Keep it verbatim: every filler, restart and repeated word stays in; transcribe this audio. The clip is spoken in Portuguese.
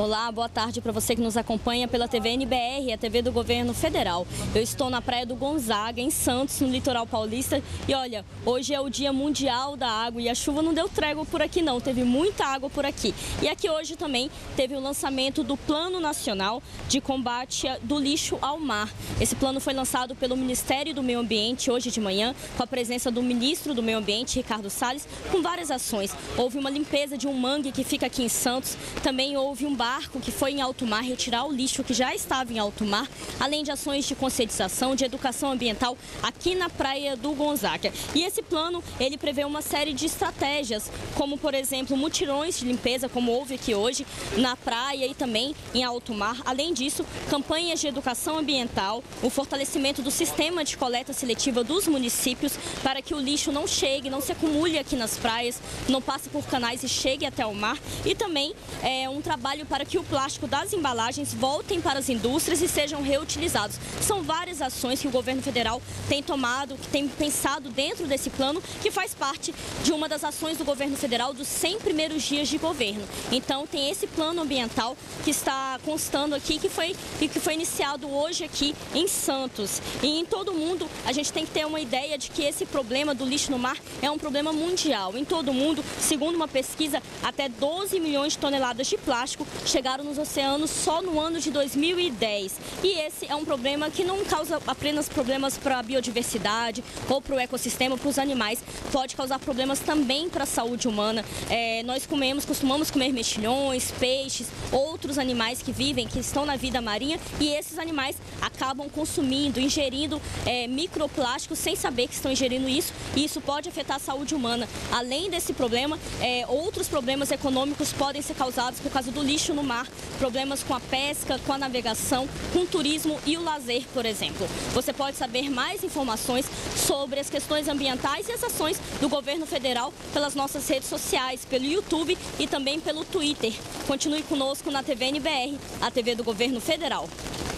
Olá, boa tarde para você que nos acompanha pela T V N B R, a T V do Governo Federal. Eu estou na Praia do Gonzaga, em Santos, no Litoral Paulista. E olha, hoje é o Dia Mundial da Água e a chuva não deu trégua por aqui não, teve muita água por aqui. E aqui hoje também teve o lançamento do Plano Nacional de Combate do Lixo ao Mar. Esse plano foi lançado pelo Ministério do Meio Ambiente hoje de manhã, com a presença do ministro do Meio Ambiente, Ricardo Salles, com várias ações. Houve uma limpeza de um mangue que fica aqui em Santos, também houve um bar barco que foi em alto mar retirar o lixo que já estava em alto mar, além de ações de conscientização, de educação ambiental aqui na Praia do Gonzaga. E esse plano, ele prevê uma série de estratégias, como por exemplo, mutirões de limpeza, como houve aqui hoje, na praia e também em alto mar. Além disso, campanhas de educação ambiental, o fortalecimento do sistema de coleta seletiva dos municípios para que o lixo não chegue, não se acumule aqui nas praias, não passe por canais e chegue até o mar. E também é um trabalho para Para que o plástico das embalagens voltem para as indústrias e sejam reutilizados. São várias ações que o governo federal tem tomado, que tem pensado dentro desse plano, que faz parte de uma das ações do governo federal dos cem primeiros dias de governo. Então tem esse plano ambiental que está constando aqui que foi, e que foi iniciado hoje aqui em Santos. E em todo o mundo a gente tem que ter uma ideia de que esse problema do lixo no mar é um problema mundial. Em todo o mundo, segundo uma pesquisa, até doze milhões de toneladas de plástico chegaram nos oceanos só no ano de dois mil e dez. E esse é um problema que não causa apenas problemas para a biodiversidade ou para o ecossistema, para os animais. Pode causar problemas também para a saúde humana. É, nós comemos, costumamos comer mexilhões, peixes, outros animais que vivem, que estão na vida marinha, e esses animais acabam consumindo, ingerindo é, microplásticos sem saber que estão ingerindo isso, e isso pode afetar a saúde humana. Além desse problema, é, outros problemas econômicos podem ser causados por causa do lixo no No mar, problemas com a pesca, com a navegação, com o turismo e o lazer, por exemplo. Você pode saber mais informações sobre as questões ambientais e as ações do governo federal pelas nossas redes sociais, pelo YouTube e também pelo Twitter. Continue conosco na T V N B R, a T V do Governo Federal.